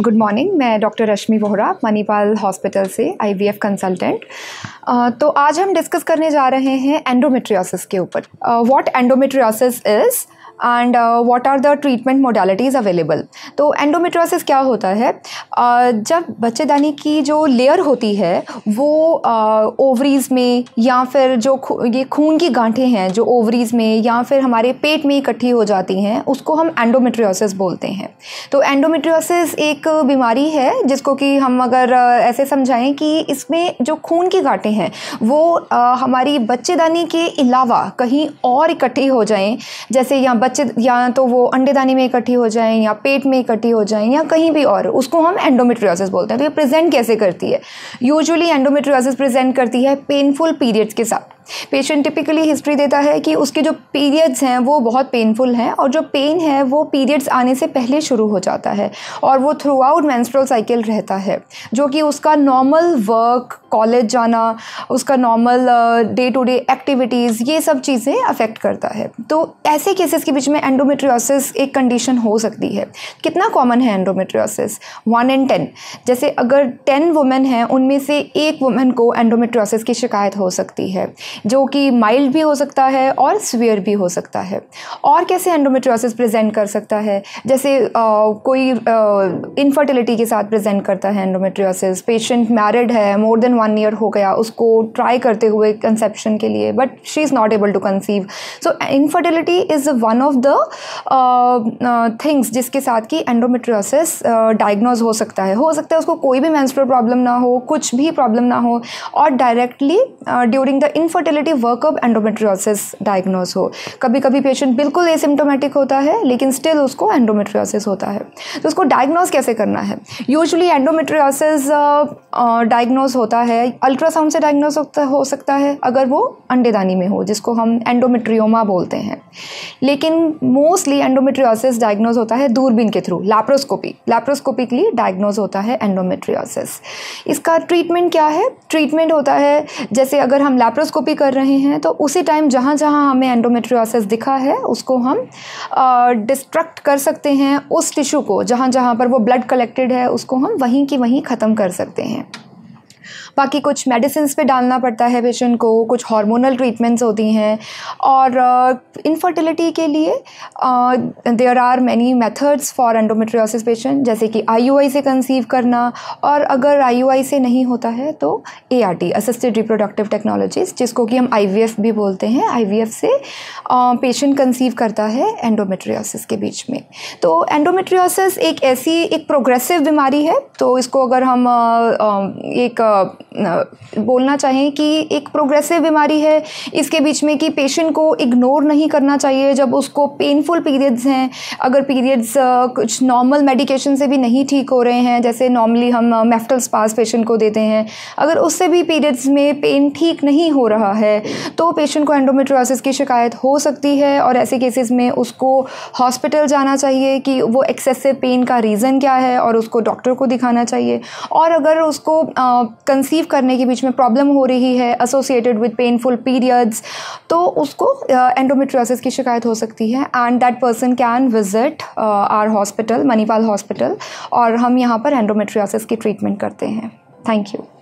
Good morning, मैं doctor Rashmi Vohra Manipal hospital से IVF consultant. तो आज हम डिस्कस करने जा रहे हैं एंडोमेट्रियोसिस के ऊपर। What endometriosis is and what are the treatment modalities available. तो एंडोमेट्रियोसिस क्या होता है? जब बच्चेदानी की जो लेयर होती है वो ओवरीज़ में या फिर जो खून की गांठें हैं जो ओवरीज़ में या फिर हमारे पेट में इकट्ठी हो जाती हैं, उसको हम एंडोमेट्रियोसिस बोलते हैं। तो एंडोमेट्रियोसिस एक बीमारी है जिसको कि हम अगर ऐसे समझाएँ कि इसमें जो खून की गांठें हैं वो हमारी बच्चेदानी के अलावा कहीं और इकट्ठी हो जाएँ, जैसे या तो वो अंडेदानी में इकट्ठी हो जाएं या पेट में इकट्ठी हो जाएं या कहीं भी और, उसको हम एंडोमेट्रियोसिस बोलते हैं। तो ये प्रेजेंट कैसे करती है? यूजुअली एंडोमेट्रियोसिस प्रेजेंट करती है पेनफुल पीरियड्स के साथ। पेशेंट टिपिकली हिस्ट्री देता है कि उसके जो पीरियड्स हैं वो बहुत पेनफुल हैं और जो पेन है वो पीरियड्स आने से पहले शुरू हो जाता है और वो थ्रू आउट मेंस्ट्रुअल साइकिल रहता है, जो कि उसका नॉर्मल वर्क, कॉलेज जाना, उसका normal day to day activities, ये सब चीज़ें अफेक्ट करता है। तो ऐसे केसेस के बीच में एंडोमेट्रियोसिस एक कंडीशन हो सकती है। कितना कॉमन है एंडोमेट्रियोसिस? 1 in 10। जैसे अगर 10 वुमेन हैं उनमें से 1 वुमेन को एंडोमेट्रियोसिस की शिकायत हो सकती है, जो कि माइल्ड भी हो सकता है और सीवियर भी हो सकता है। और कैसे एंडोमेट्रियोसिस प्रेजेंट कर सकता है? जैसे कोई इनफर्टिलिटी के साथ प्रेजेंट करता है एंडोमेट्रियोसिस, पेशेंट मैरिड है, मोर देन 1 year हो गया उसको ट्राई करते हुए कंसेप्शन के लिए, but she is not able to conceive. So infertility is one of the things जिसके साथ कि एंडोमेट्रियोसिस डायग्नोज हो सकता है। हो सकता है उसको कोई भी मेंस्ट्रुअल प्रॉब्लम ना हो, कुछ भी प्रॉब्लम ना हो और directly during the infertility workup endometriosis diagnose हो। कभी कभी पेशेंट बिल्कुल एसिम्टोमेटिक होता है लेकिन स्टिल उसको एंडोमेट्रियोसिस होता है। तो उसको डायग्नोज कैसे करना है? यूजुअली एंडोमेट्रियोसिस डायग्नोज होता है अल्ट्रासाउंड से। डायग्नोज हो सकता है अगर वो अंडेदानी में हो, जिसको हम एंडोमेट्रियोमा बोलते हैं। लेकिन मोस्टली एंडोमेट्रियोसिस डायग्नोज होता है दूरबीन के थ्रू, लैप्रोस्कोपिकली डायग्नोज होता है एंडोमेट्रियोसिस। इसका ट्रीटमेंट क्या है? ट्रीटमेंट होता है जैसे अगर हम लैप्रोस्कोपी कर रहे हैं तो उसी टाइम जहाँ जहाँ हमें एंडोमेट्रियोसिस दिखा है उसको हम डिस्ट्रक्ट कर सकते हैं। उस टिश्यू को जहाँ जहाँ पर वो ब्लड कलेक्टेड है उसको हम वहीं की वहीं ख़त्म कर सकते हैं। बाकी कुछ मेडिसिन्स पे डालना पड़ता है पेशेंट को, कुछ हार्मोनल ट्रीटमेंट्स होती हैं और इनफर्टिलिटी के लिए there are many methods for endometriosis patient, जैसे कि IUI से कंसीव करना, और अगर IUI से नहीं होता है तो ART, असिस्टेड रिप्रोडक्टिव टेक्नोलॉजीज़, जिसको कि हम IVF भी बोलते हैं। IVF से पेशेंट कंसीव करता है एंडोमेट्रियोसिस के बीच में। तो एंडोमेट्रियोसिस एक ऐसी एक प्रोग्रेसिव बीमारी है, तो इसको अगर हम एक बोलना चाहें कि एक प्रोग्रेसिव बीमारी है। इसके बीच में कि पेशेंट को इग्नोर नहीं करना चाहिए जब उसको पेनफुल पीरियड्स हैं। अगर पीरियड्स कुछ नॉर्मल मेडिकेशन से भी नहीं ठीक हो रहे हैं, जैसे नॉर्मली हम मेफ्टल स्पास पेशेंट को देते हैं, अगर उससे भी पीरियड्स में पेन ठीक नहीं हो रहा है तो पेशेंट को एंडोमेट्रियोसिस की शिकायत हो सकती है। और ऐसे केसेस में उसको हॉस्पिटल जाना चाहिए कि वो एक्सेसिव पेन का रीज़न क्या है और उसको डॉक्टर को दिखाना चाहिए। और अगर उसको कंसीव करने के बीच में प्रॉब्लम हो रही है एसोसिएटेड विद पेनफुल पीरियड्स, तो उसको एंडोमेट्रियोसिस की शिकायत हो सकती है। And that person can visit our hospital Manipal hospital, और हम यहाँ पर एंडोमेट्रियोसिस की ट्रीटमेंट करते हैं। Thank you.